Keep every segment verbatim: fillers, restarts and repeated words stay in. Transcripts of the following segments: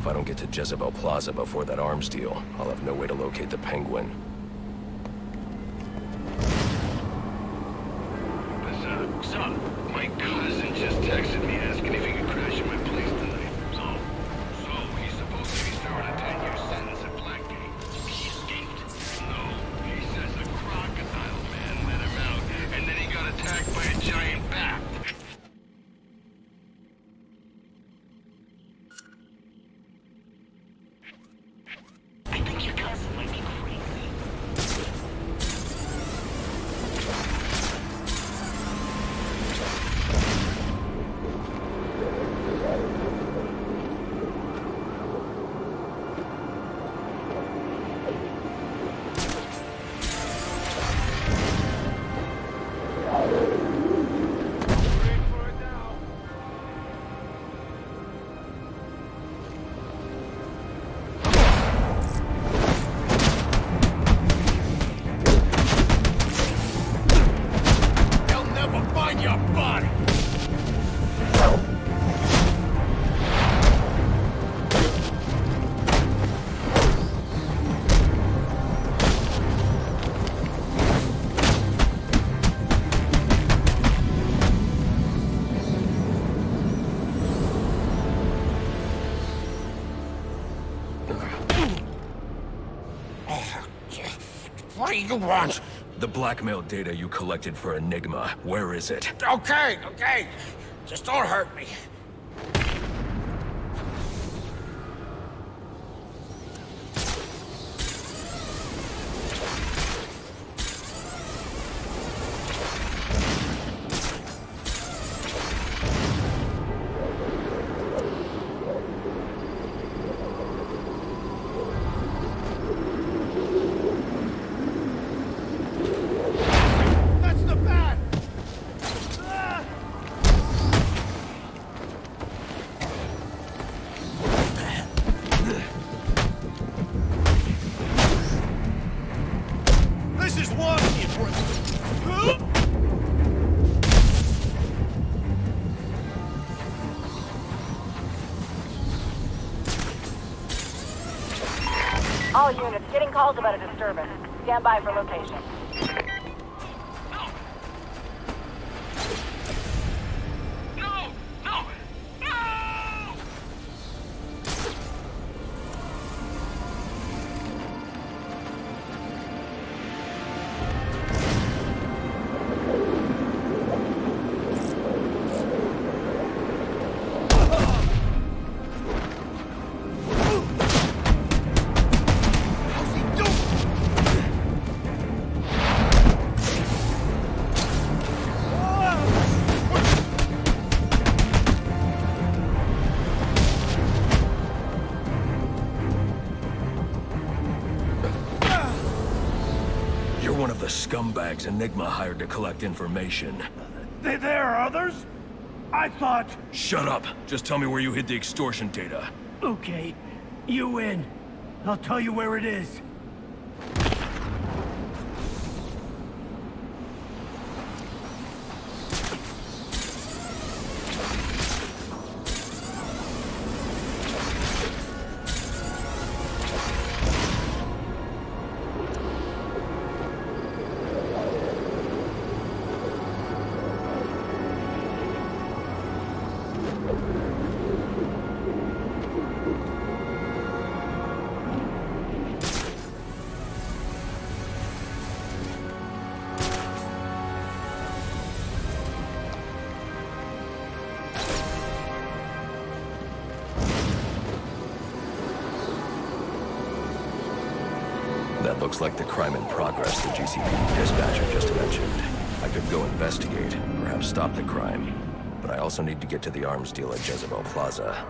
If I don't get to Jezebel Plaza before that arms deal, I'll have no way to locate the Penguin. What do you want? The blackmail data you collected for Enigma, where is it? Okay, okay. Just don't hurt me. All units, getting calls about a disturbance. Stand by for location. No! No! No! No! Scumbags Enigma hired to collect information. There are others? I thought... Shut up! Just tell me where you hid the extortion data. Okay. You win. I'll tell you where it is. Looks like the crime in progress the G C P D dispatcher just mentioned. I could go investigate, perhaps stop the crime, but I also need to get to the arms deal at Jezebel Plaza. Oh!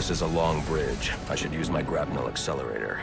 This is a long bridge. I should use my grapnel accelerator.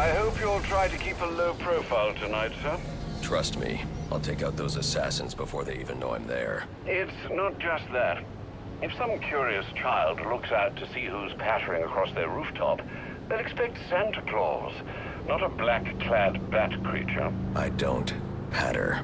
I hope you'll try to keep a low profile tonight, sir. Trust me, I'll take out those assassins before they even know I'm there. It's not just that. If some curious child looks out to see who's pattering across their rooftop, they'll expect Santa Claus, not a black-clad bat creature. I don't. patter.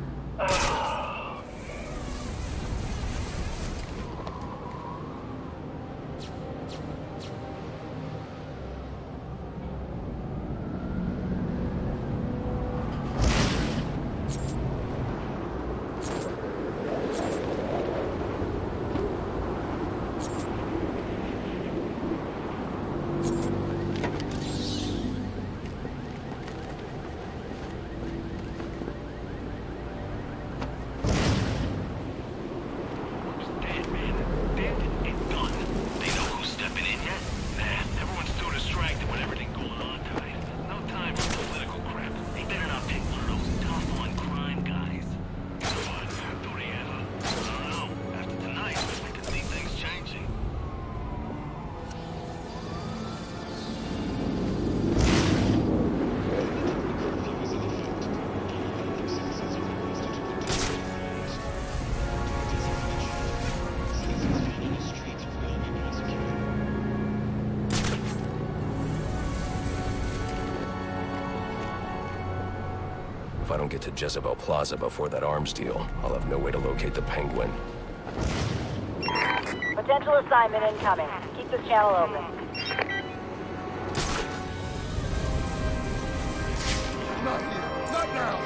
If I don't get to Jezebel Plaza before that arms deal, I'll have no way to locate the Penguin. Potential assignment incoming. Keep this channel open. Not here. Not now!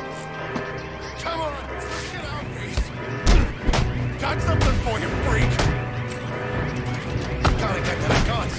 Come on! Get out, please! Got something for you, freak! Gotta get to the guns!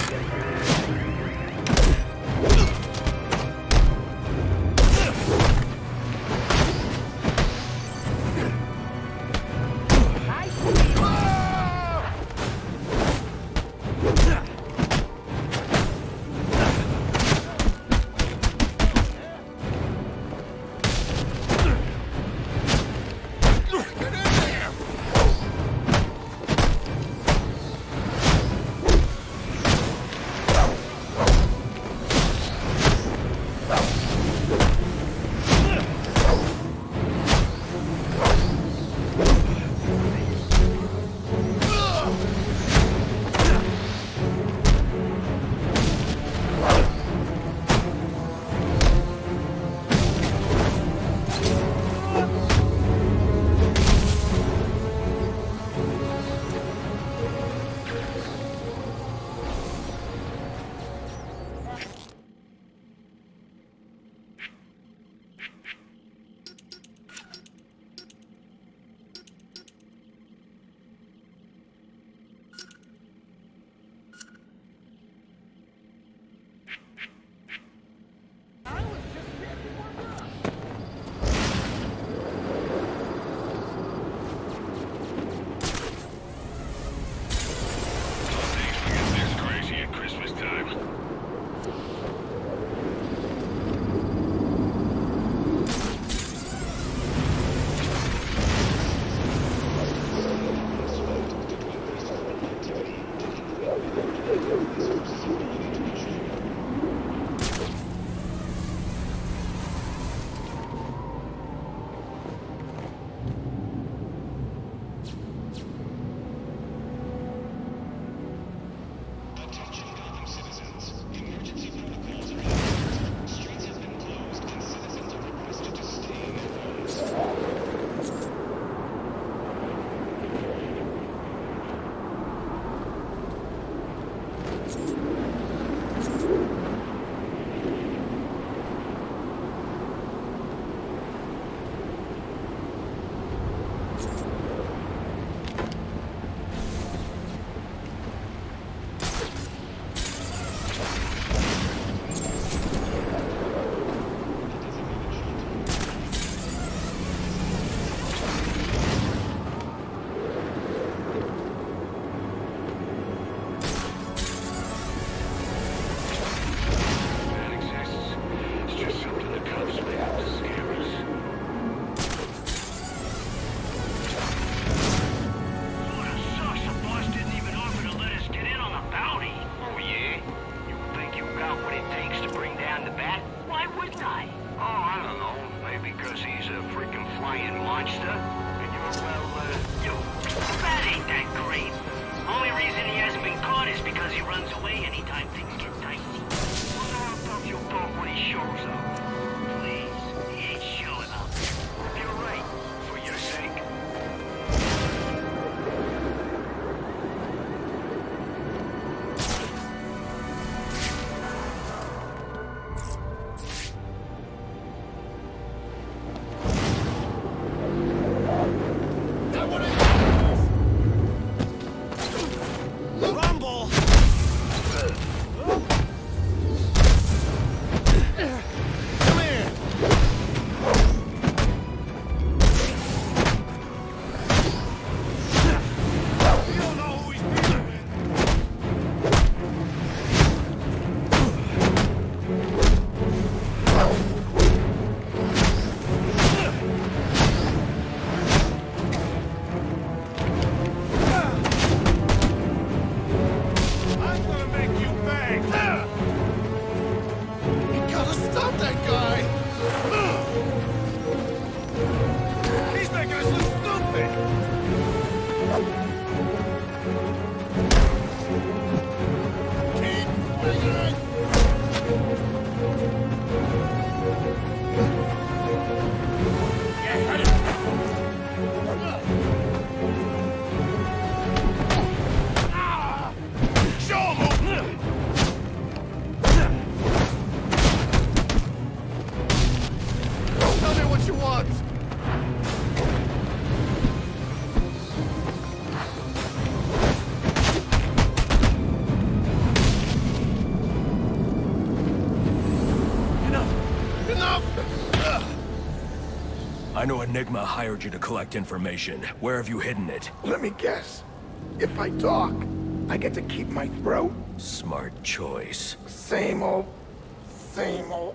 Shows up. Please, he ain't showing up. You're right. I know Enigma hired you to collect information. Where have you hidden it? Let me guess. If I talk, I get to keep my throat? Smart choice. Same old... same old...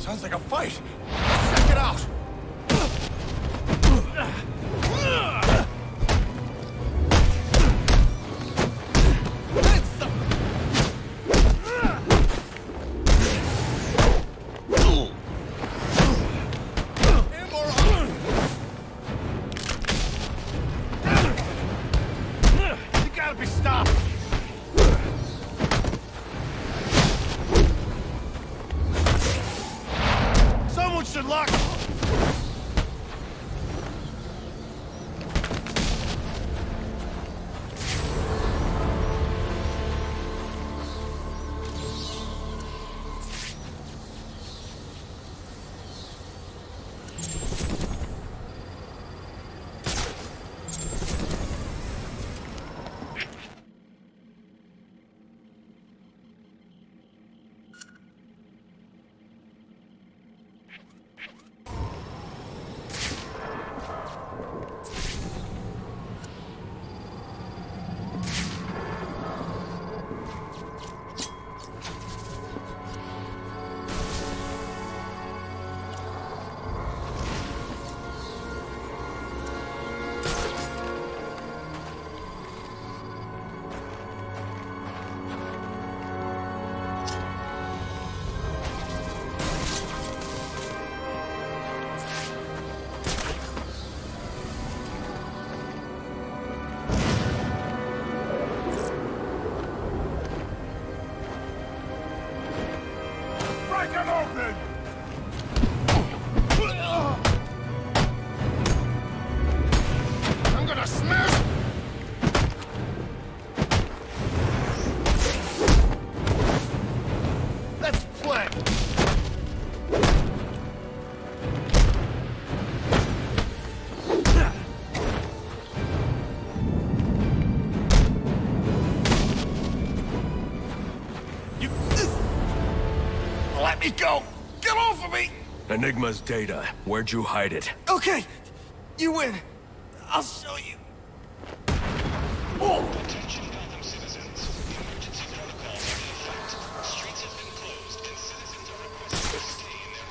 Sounds like a fight! Check it out! me go! Get off of me! Enigma's data. Where'd you hide it? Okay! You win! I'll show you! Oh. Attention, Gotham citizens. Emergency protocol is in effect. Streets have been closed and citizens are requested to stay in their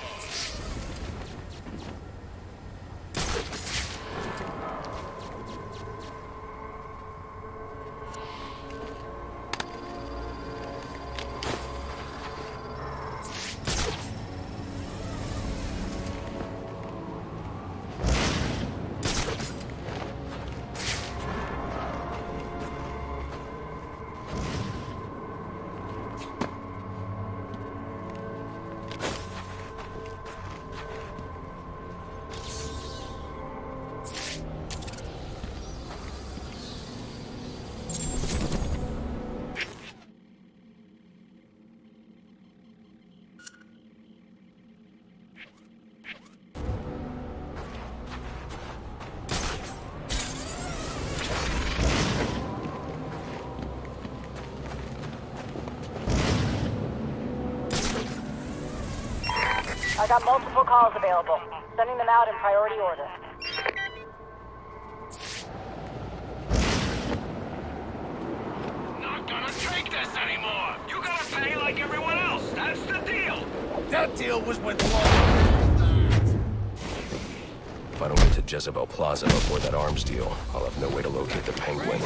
I got multiple calls available. Sending them out in priority order. Not gonna take this anymore! You gotta pay like everyone else! That's the deal! That deal was with love! If I don't get to Jezebel Plaza before that arms deal, I'll have no way to locate the Penguin.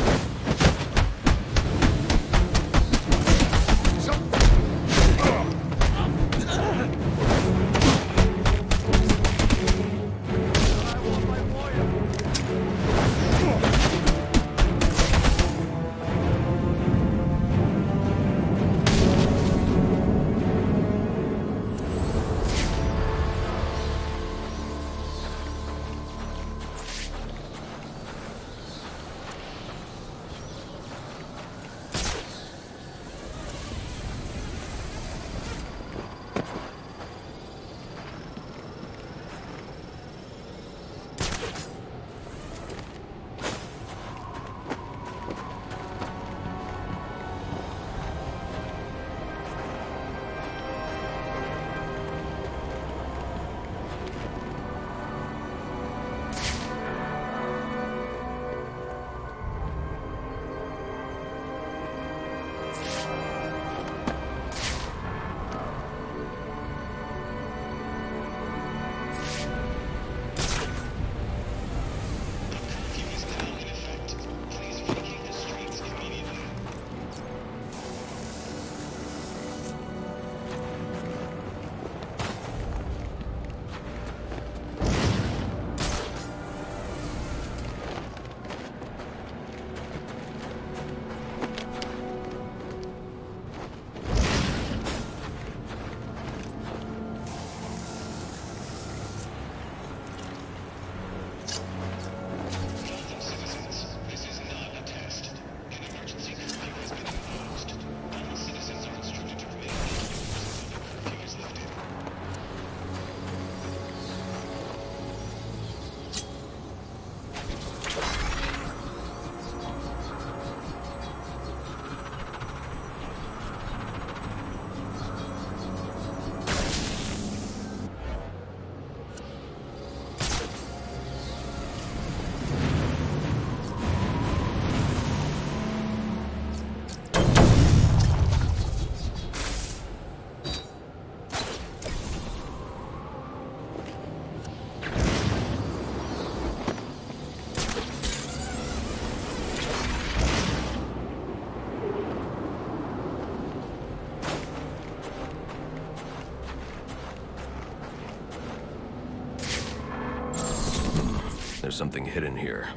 There's something hidden here.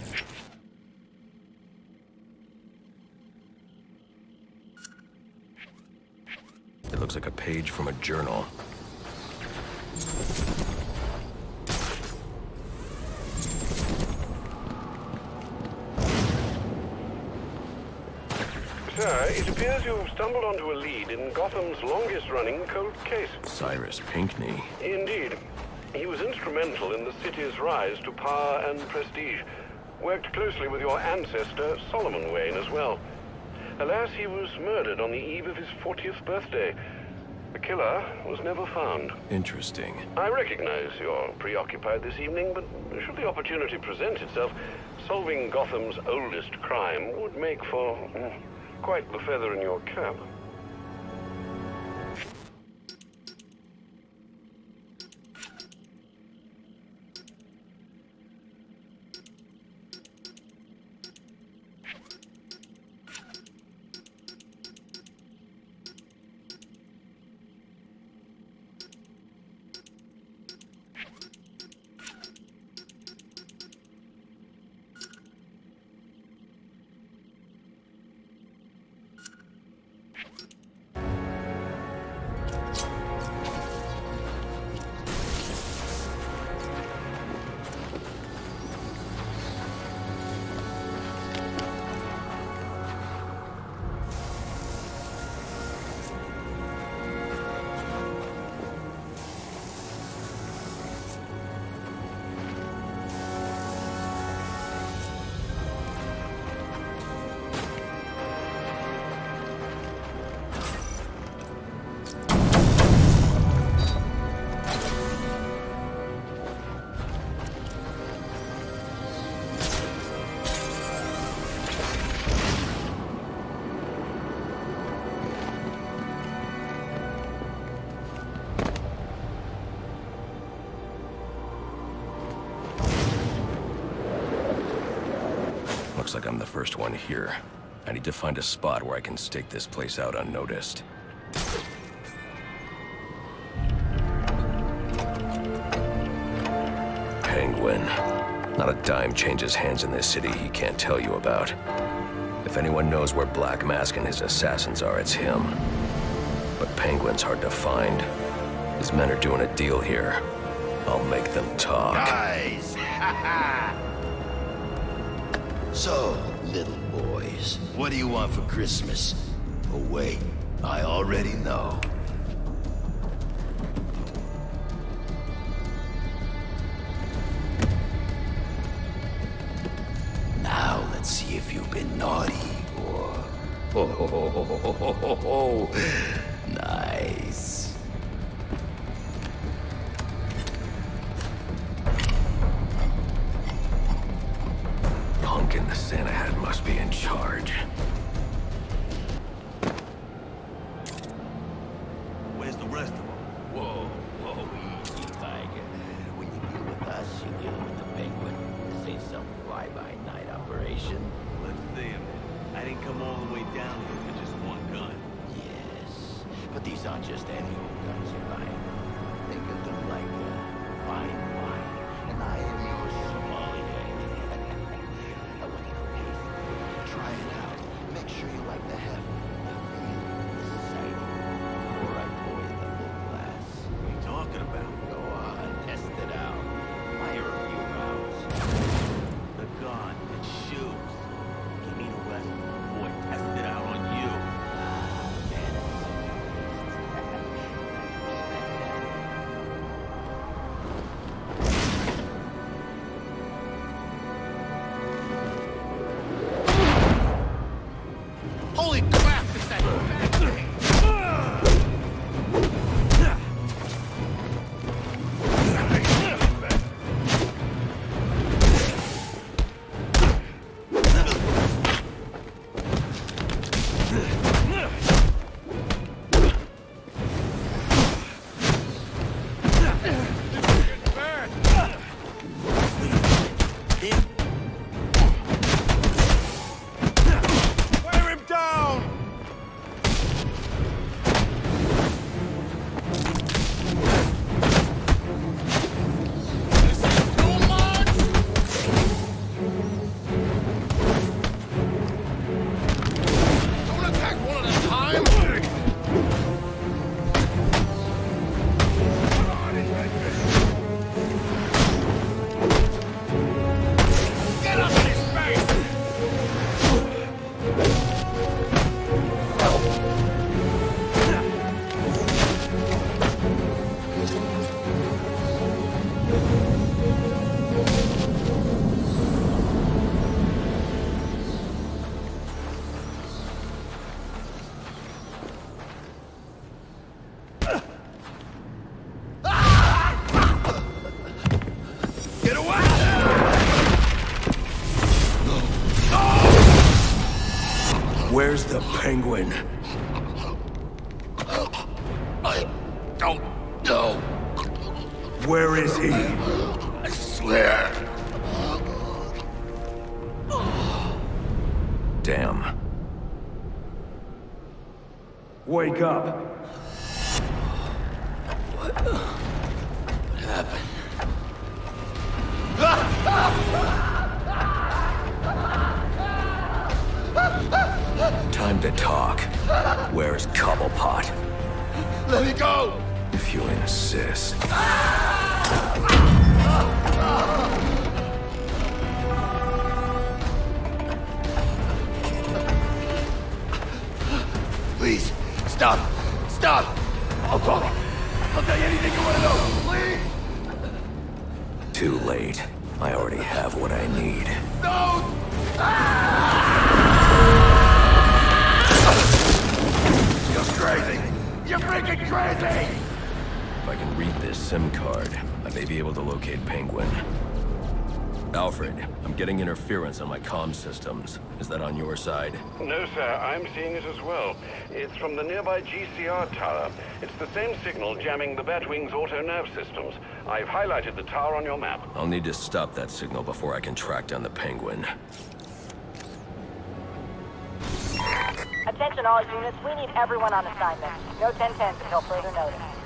It looks like a page from a journal. Sir, it appears you've stumbled onto a lead in Gotham's longest-running cold case. Cyrus Pinkney. Indeed. He was instrumental in the city's rise to power and prestige. Worked closely with your ancestor, Solomon Wayne, as well. Alas, he was murdered on the eve of his fortieth birthday. The killer was never found. Interesting. I recognize you're preoccupied this evening, but should the opportunity present itself, solving Gotham's oldest crime would make for uh, quite the feather in your cap. Looks like I'm the first one here. I need to find a spot where I can stake this place out unnoticed. Penguin. Not a dime changes hands in this city he can't tell you about. If anyone knows where Black Mask and his assassins are, it's him. But Penguin's hard to find. His men are doing a deal here. I'll make them talk. Nice! So, little boys, what do you want for Christmas? Oh wait, I already know. Now, let's see if you've been naughty or... Ho ho ho ho ho ho ho ho! Nice. The Santa hat must be in charge. Where's the rest of them? Whoa, whoa, easy, Tiger. When you deal with us, you deal with the Penguin. This ain't some fly-by-night operation. Let's see him. I didn't come all the way down here for just one gun. Yes, but these aren't just any old guns you're buying. Think of them like a fine wine, and I am your sommelier. Try it out. Make sure you like the heft. This is exciting. Before I pour you the full glass. What are you talking about? Go on, test it out. Fire a few rounds. The gun, it shoots. Give me the West boy. Test it out on you. Ah, man. Get away! Where's the Penguin? I don't know. Where is he? I swear. Damn. Wake up. What, what happened? Time to talk. Where's Cobblepot? Let me go! If you insist. Please, stop! Stop! I'll call him. I'll tell you anything you want to know. Please! Too late. I already have what I need. No! You're crazy! You're freaking crazy! If I can read this SIM card, I may be able to locate Penguin. Alfred, I'm getting interference on my comm systems. Is that on your side? No, sir. I'm seeing it as well. It's from the nearby G C R tower. It's the same signal jamming the Batwing's auto-nerve systems. I've highlighted the tower on your map. I'll need to stop that signal before I can track down the Penguin. Attention all units, we need everyone on assignment. No ten tens until further notice.